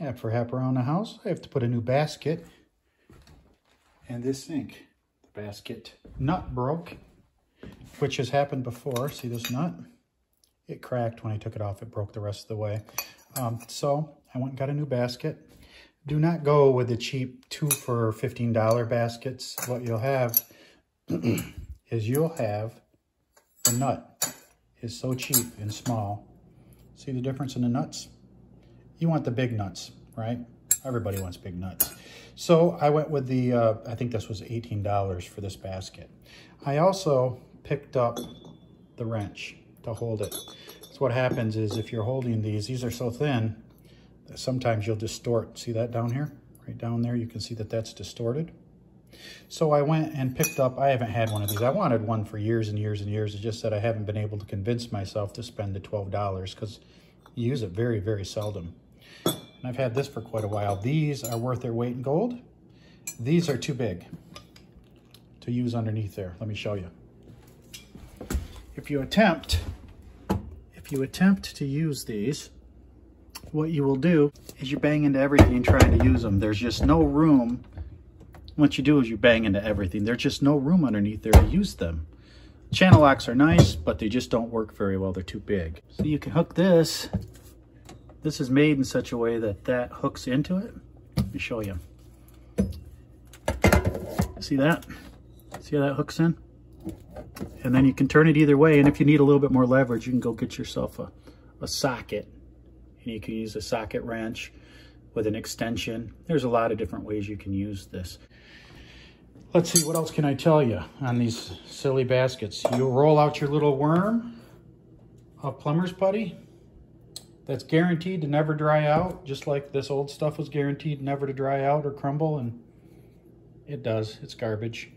And for Haparound the House, I have to put a new basket and this sink. The basket nut broke, which has happened before. See this nut? It cracked when I took it off. It broke the rest of the way. So I went and got a new basket. Do not go with the cheap 2 for $15 baskets. What you'll have is you'll have the nut is so cheap and small. See the difference in the nuts? You want the big nuts, right? Everybody wants big nuts. So I went with the, I think this was $18 for this basket. I also picked up the wrench to hold it. So what happens is if you're holding these are so thin, that sometimes you'll distort. See that down here? Right down there, you can see that that's distorted. So I went and picked up, I haven't had one of these. I wanted one for years and years and years. It's just that I haven't been able to convince myself to spend the $12 because you use it very, very seldom. And I've had this for quite a while. These are worth their weight in gold. These are too big to use underneath there. Let me show you. If you attempt to use these, what you will do is you bang into everything trying to use them. There's just no room. What you do is you bang into everything. There's just no room underneath there to use them. Channel locks are nice, but they just don't work very well. They're too big. So you can hook this. This is made in such a way that that hooks into it. Let me show you. See that? See how that hooks in? And then you can turn it either way. And if you need a little bit more leverage, you can go get yourself a socket. And you can use a socket wrench with an extension. There's a lot of different ways you can use this. Let's see, what else can I tell you on these silly baskets? You roll out your little worm of plumber's putty. That's guaranteed to never dry out, just like this old stuff was guaranteed never to dry out or crumble, and it does. It's garbage.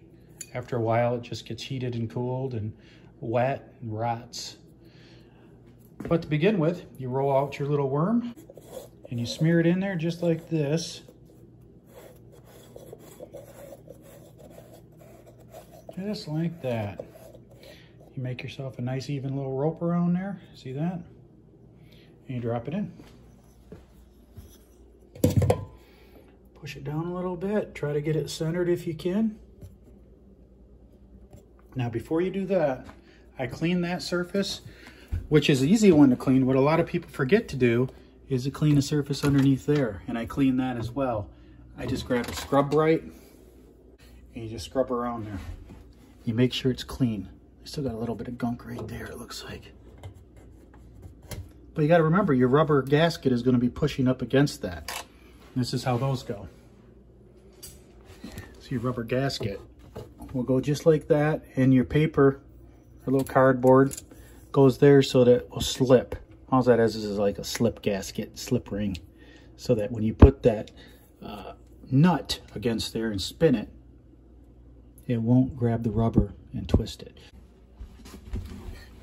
After a while, it just gets heated and cooled and wet and rots. But to begin with, you roll out your little worm, and you smear it in there just like this. Just like that. You make yourself a nice even little rope around there. See that? And you drop it in. Push it down a little bit. Try to get it centered if you can. Now before you do that, I clean that surface, which is an easy one to clean. What a lot of people forget to do is to clean the surface underneath there. And I clean that as well. I just grab a scrub right, and you just scrub around there. You make sure it's clean. I still got a little bit of gunk right there, it looks like. But you gotta remember, your rubber gasket is gonna be pushing up against that. And this is how those go. So your rubber gasket will go just like that, and your paper, or little cardboard, goes there so that it will slip. All that is like a slip gasket, slip ring, so that when you put that nut against there and spin it, it won't grab the rubber and twist it.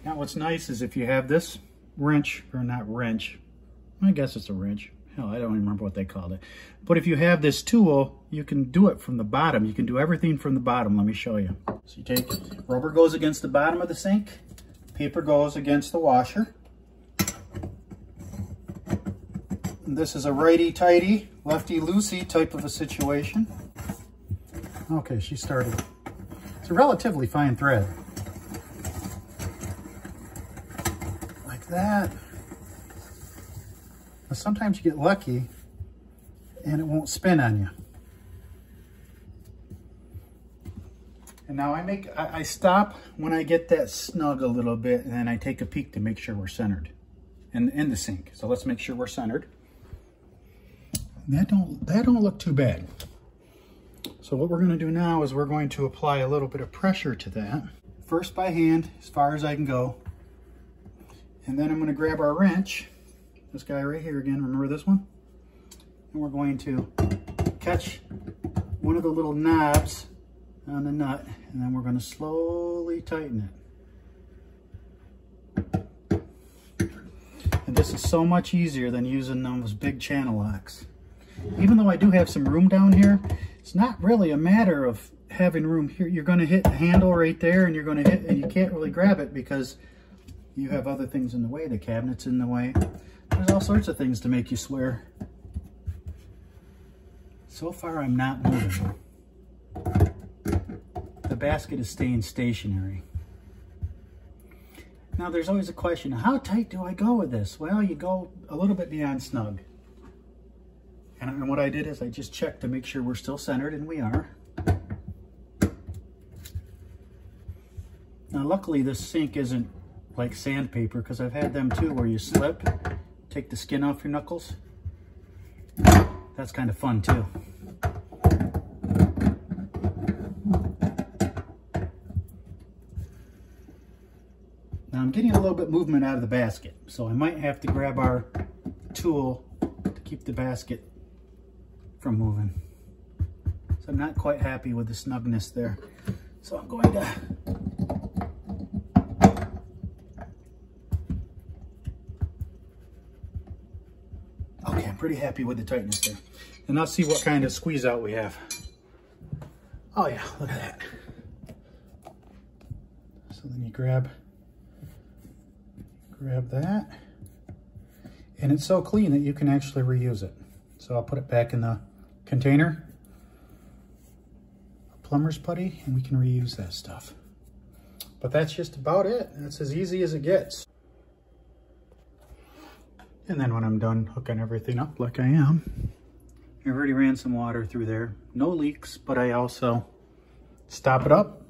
Now what's nice is if you have this wrench, or not wrench, I guess it's a wrench. Hell, I don't even remember what they called it. But if you have this tool, you can do it from the bottom. You can do everything from the bottom. Let me show you. So you take, rubber goes against the bottom of the sink, paper goes against the washer. This is a righty-tighty, lefty-loosey type of a situation. Okay, she started. It's a relatively fine thread. Like that. Now, sometimes you get lucky and it won't spin on you. And now I stop when I get that snug a little bit, and then I take a peek to make sure we're centered in the sink. So let's make sure we're centered. That don't look too bad. So what we're going to do now is we're going to apply a little bit of pressure to that. First by hand, as far as I can go. And then I'm going to grab our wrench, this guy right here again, remember this one? And we're going to catch one of the little knobs on the nut, and then we're going to slowly tighten it. And this is so much easier than using those big channel locks. Even though I do have some room down here, it's not really a matter of having room here. You're going to hit the handle right there, and you're going to hit, and you can't really grab it because you have other things in the way. The cabinet's in the way. There's all sorts of things to make you swear. So far, I'm not moving. The basket is staying stationary. Now, there's always a question, how tight do I go with this? Well, you go a little bit beyond snug. And what I did is I just checked to make sure we're still centered, and we are. Now, luckily, this sink isn't like sandpaper, because I've had them, too, where you slip, take the skin off your knuckles. That's kind of fun, too. Now, I'm getting a little bit of movement out of the basket, so I might have to grab our tool to keep the basket from moving. So I'm not quite happy with the snugness there. So I'm going to okay, I'm pretty happy with the tightness there. And let's see what kind of squeeze out we have. Oh yeah, look at that. So then you grab that, and it's so clean that you can actually reuse it. So I'll put it back in the container, a plumber's putty, and we can reuse that stuff. But that's just about it. That's as easy as it gets. And then when I'm done hooking everything up like I am, I've already ran some water through there. No leaks, but I also stop it up,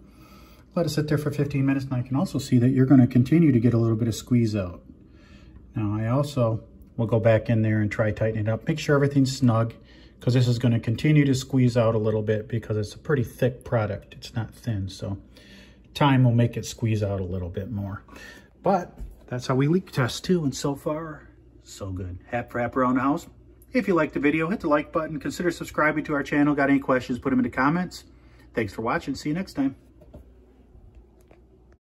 let it sit there for 15 minutes, and I can also see that you're going to continue to get a little bit of squeeze out. Now, I also will go back in there and try tightening it up. Make sure everything's snug, because this is going to continue to squeeze out a little bit because it's a pretty thick product. It's not thin, so time will make it squeeze out a little bit more. But that's how we leak test, too, and so far, so good. Haparound the house. If you liked the video, hit the like button. Consider subscribing to our channel. Got any questions, put them in the comments. Thanks for watching. See you next time.